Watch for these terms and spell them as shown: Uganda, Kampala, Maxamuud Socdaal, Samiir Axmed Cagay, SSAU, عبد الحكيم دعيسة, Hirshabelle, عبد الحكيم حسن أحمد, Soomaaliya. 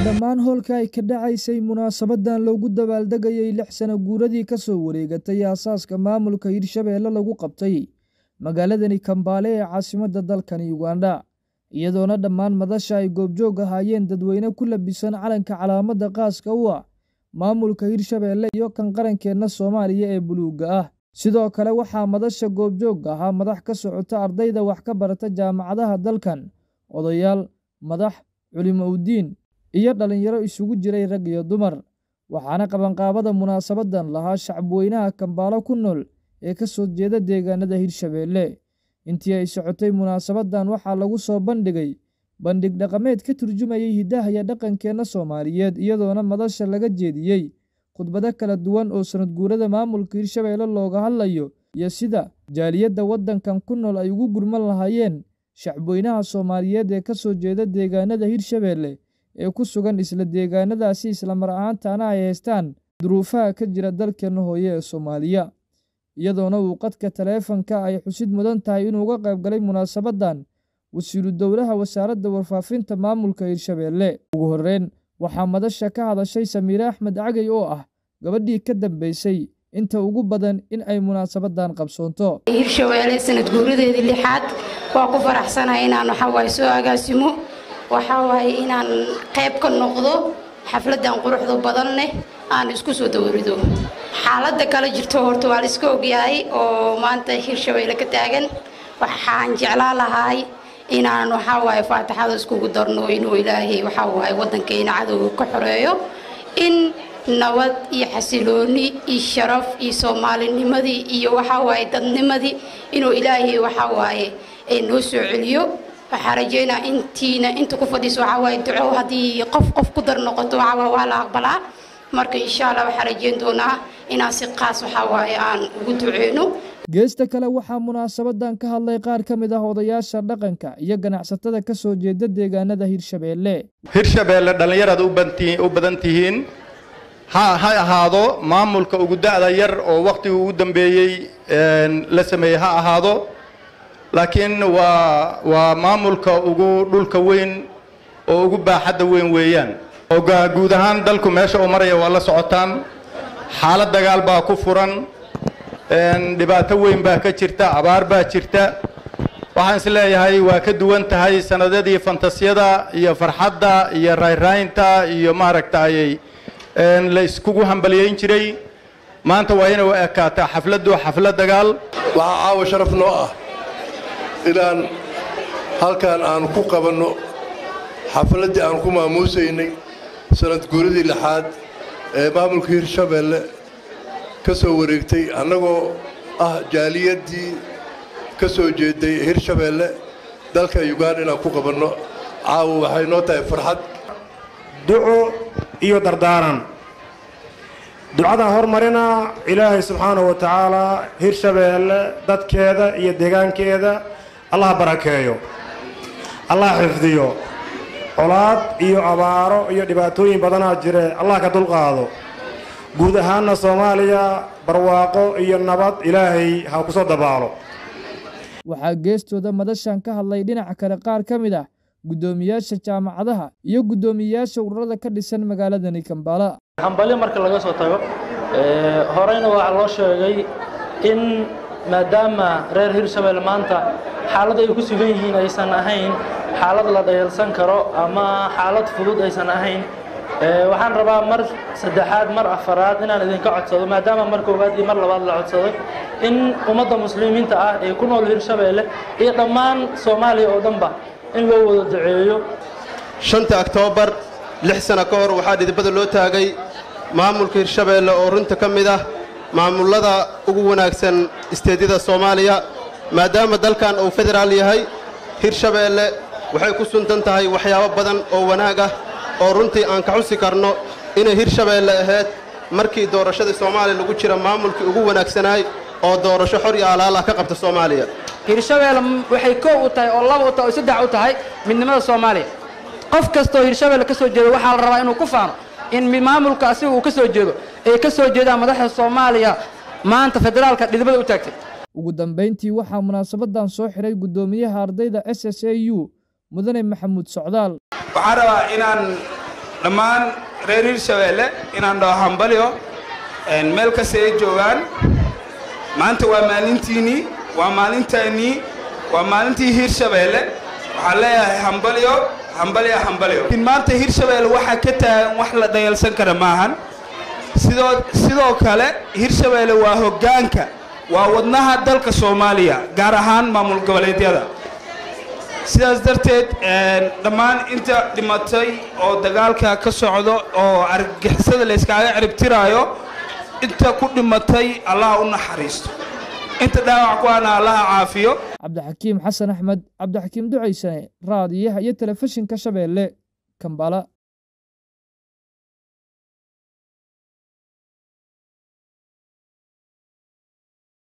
dhammaan hoolka ay ka dhacaysay munaasabadan loogu dabaal degayay 6 sano guuradii ka soo wareegatay aasaaska maamulka Hirshabelle lagu qabtay magaaladani Kampala ee caasimadda dalkani Uganda iyadoona dhammaan madasha ay goobjoog ahaayeen dadweyne ku labisan calanka calaamadda qaaska u ah maamulka Hirshabelle iyo kan qarankeenna Soomaaliya ee buluuga ah sidoo kale waxa madasha goobjoog ahaa madax ka socota ardayda wax ka barata jaamacadaha dalkan odayaal madax culimo udiin iyo dhalinyaro isugu jiray rag iyo dumar waxaana qaban qaabada munaasabadan lahaa shacbweynaha Kampala ku nool ee ka soo jeeda deegaanada Hirshabelle intii ay socotay munaasabadan waxa lagu soo bandhigay bandhig dhaqameed ka turjumayay hidaha iyo dhaqankeena Soomaaliyeed iyadoona madasha laga jeediyay khudbado kala duwan oo sanad guurada maamulka Hirshabelle looga hadlayo iyo sida jaaliyadda waddankan ku nool ay ugu gurman lahaayeen shacbweynaha Soomaaliyeed ee ka soo jeeda deegaanada Hirshabelle ee ku sugan isla deegaanadaasi isla mar ahaantaana ay haystaan duruufaha ka jira dalkeena hooyo ee Soomaaliya iyadoona uu qadka taleefanka ay xusid mudan tahay inuu uga qayb galay munaasabadan wasiiru dowlaha wasaaradda warfaafinta maamulka Hirshabelle ugu horreen waxaa madasha ka hadashay Samiir Axmed Cagay oo ah gabadhii ka dambeysay inta ugu badan in ay munaasabadan qabsoonto Hirshabelle sanad guuradeedii 6aad waa ku faraxsanahay inaan waxa way soo agaasimo waxawaay inaan qayb ka noqdo xafladan quruxda badan leh aan isku soo dawrido xaaladda kala jirto horta waa isku ogyahay oo maanta Hirshabelle ka taagan waxaan jeclaan lahay inaan waxawaay faataxada isku darno inuu Ilaahay waxawaay wadankeena cadow ka xoreeyo in nabad iyo xasilooni iyo sharaf iyo Soomaalinimadii iyo waxawaay dadnimadii inuu Ilaahay waxawaay ay noo soo celiyo فحرجينا انتو كفديس وعواي دعو هدي قف قدر نقطو عوا ولا أقبلا مرك إن شاء الله وحرجين دونا إنا سقاس وحواي عن ودعينو جيستك لوحا مناسبة دانك هالله يقار كمده وضياء شردقنك يقنع ستدك سو جدد ديقان ده Hirshabelle Hirshabelle دل يرد وبدنتهين ها هادو مامولك وقداء دا ير ووقت ودن بيي لسمي ها هادو لكن ومامولك اوغو دولك وين اوغو باحد وين ويان اوغا غودهان دالكو ميشا ومريا ولا سعوتان حالة دقال با كفران ان دباتا وين با كجرتا عبار با جرتا وحان سلاي هاي واكدوان تهاي سندا دي فانتاسيادا يا فرحادا يا راي راينتا يا ماركتا يا ان ليسكوغو هنباليين جري ما انت وين واكاتا حفلدو حفلة دقال وعاو شرف نواه إلى هالكان عن كوكا بنو حفلتي عن كوما موسيني سنة جوردي لحد بابل Hirshabelle كسو ريكتي أنا جاليتي كسو جدي Hirshabelle دالكا يغادر كوكا بنو أو هاينوتا فرحات دعو إيو دردارا دعاء هرمرنا إلهي سبحانه وتعالى Hirshabelle دات كذا يديكان كذا الله بركايو الله حفظيو أولاد إيو عبارو إيو دباتوين بدنا جري الله كدل قادو جودهانا سوماليا برواقو إيو النبات إلهي هاكسو دبالو وحاجستو ده مدشان كهلا يدينا عكر قار كمده gudoomiyaasha jaamacadaha iyo gudoomiyaasha ururada ka dhisan magaaladani Kampala Kampala marka laga soo tago horeyna waxa loo sheegay in maadaama reer Hirshabelle maanta xaalad ay ku sugan yihiin aysan ahayn xaalad la dayalsan karo ama xaalad fudud aysan ahayn waxaan rabaa mar saddexaad mar afraad inaan idinka codsado maadaama marka ugu aad mar labaad la codsaday in ummadda muslimiinta ah ee ku nool Hirshabelle iyo dhammaan Soomaaliya oo dhanba in loo wada duceeyo 5 Oktoobar 6 sano ka hor waxaa dibadda loo taagay maamulka Hirshabelle oo runta kamid ah maamulada ugu wanaagsan isteedida Soomaaliya maadaama dalkan uu federaal yahay Hirshabelle waxay ku suntan tahay waxyaabo badan oo wanaag ah oo runtii aan ka xusi karno inay Hirshabelle ahayd markii doorashada Soomaaliya lagu jira maamulka ugu wanaagsanay oo doorasho xor iyo alaal ah ka qabta Soomaaliya Hirshabelle waxay koow u tahay oo laba u tahay oo saddex u tahay midnimada Soomaaliya qof kasto Hirshabelle ka soo jeedo waxa la rabaa inuu ku faano in maamulka asigu uu ka soo jeedo ee ka soo jeeda madaxda Soomaaliya maanta federaalka dibadda u taagtay ugu dambeyntii waxa munaasabadan soo xiray gudoomiyaha ardayda SSAU mudane Maxamuud Socdaal waxa rabaa inaan dhammaan reer Hirshabelle inaan dhaw hambaliyo en meel ka soo joogan maanta waa maalintiini ومالنتيني ومالنتي هيرشابيل عليها همبليو همبليو همبليو. إن مالت هيرشابيل وحكتها وحلا ديال سكر معهن. سيدو كله هيرشابيل وهو جانكا وودناها دلك الصومالية جارهان ما ملقوليت هذا. سيدرتت دمان أنت دمتي أو دجالك كسعودو أو أرجحسد اللي سكاية عربتيرايو أنت كل دمتي الله ونحريست. أنت داعك وأنا الله عافية. عبد الحكيم حسن أحمد، عبد الحكيم دعيسة، رادية هي تلفزيون كشبيلة، كمبالا.